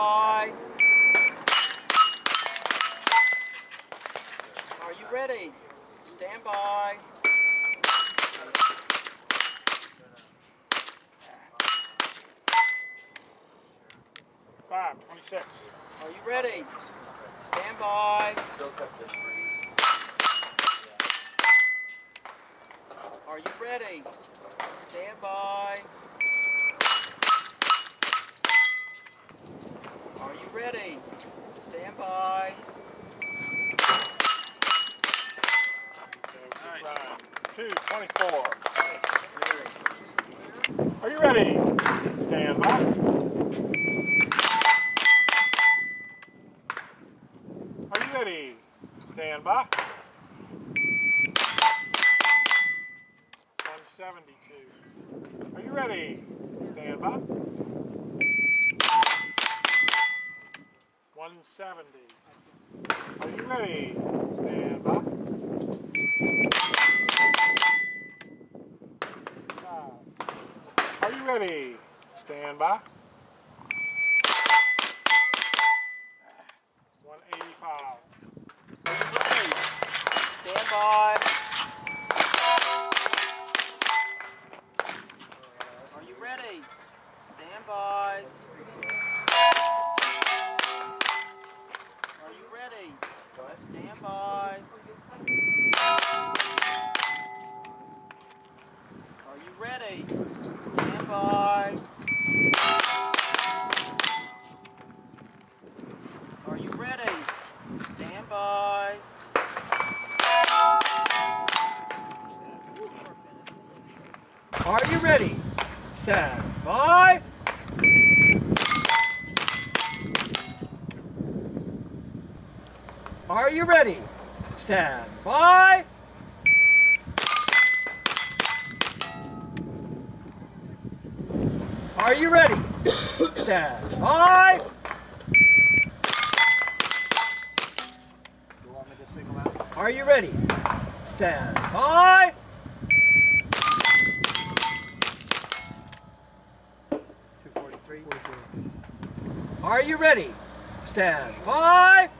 Bye. Are you ready? Stand by. Five, 26. Are you ready? Stand by. Are you ready? Stand by. Are you ready? Stand by. Nice. 2:24. Nice. Are you ready? Stand by. Are you ready? Stand by. 172. Are you ready? Stand by. 170. Are you ready? Stand by. 5. Are you ready? Stand by. 185. Are you ready? Stand by. Are you ready? Stand by. Stand by. Are you ready? Stand by. Are you ready? Stand by. Are you ready? Stand by. Are you ready? Stand by. Are you ready? Stand by. You want me to single out? Are you ready? Stand by. Are you ready? Stand by.